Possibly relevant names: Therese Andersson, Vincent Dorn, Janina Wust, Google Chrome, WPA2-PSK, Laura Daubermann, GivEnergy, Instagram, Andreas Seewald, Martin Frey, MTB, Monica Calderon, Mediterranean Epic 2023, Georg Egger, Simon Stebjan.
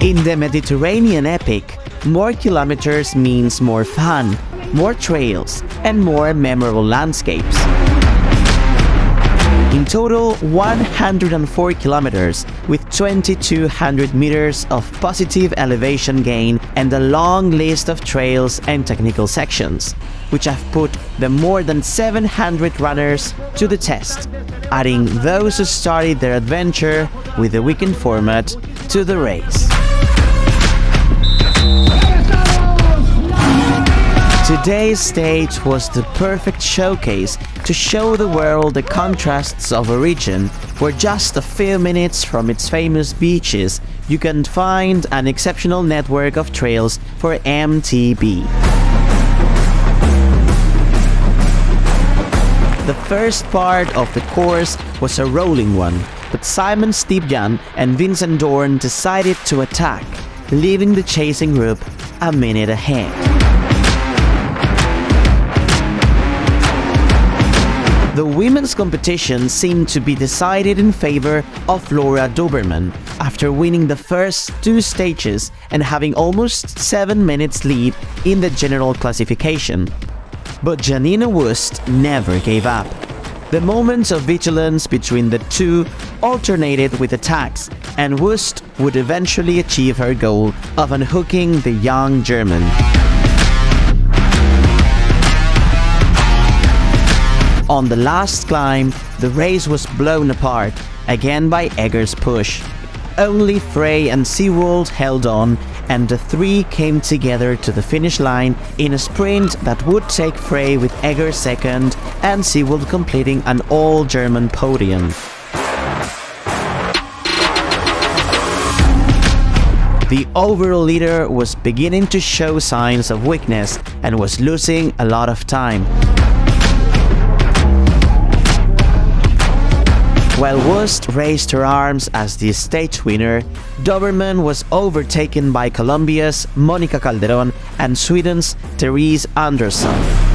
In the Mediterranean epic, more kilometers means more fun, more trails, and more memorable landscapes. In total, 104 kilometers with 2,200 meters of positive elevation gain and a long list of trails and technical sections, which have put the more than 700 runners to the test, adding those who started their adventure with the weekend format to the race. Today's stage was the perfect showcase to show the world the contrasts of a region where just a few minutes from its famous beaches you can find an exceptional network of trails for MTB. The first part of the course was a rolling one, but Simon Stebjan and Vincent Dorn decided to attack, leaving the chasing group a minute ahead. The women's competition seemed to be decided in favor of Laura Daubermann after winning the first two stages and having almost 7 minutes lead in the general classification. But Janina Wust never gave up. The moments of vigilance between the two alternated with attacks, and Wust would eventually achieve her goal of unhooking the young German. On the last climb, the race was blown apart, again by Egger's push. Only Frey and Seewald held on, and the three came together to the finish line in a sprint that would take Frey with Egger second and Seewald completing an all-German podium. The overall leader was beginning to show signs of weakness and was losing a lot of time, while Wust raised her arms as the stage winner. Daubermann was overtaken by Colombia's Monica Calderon and Sweden's Therese Andersson.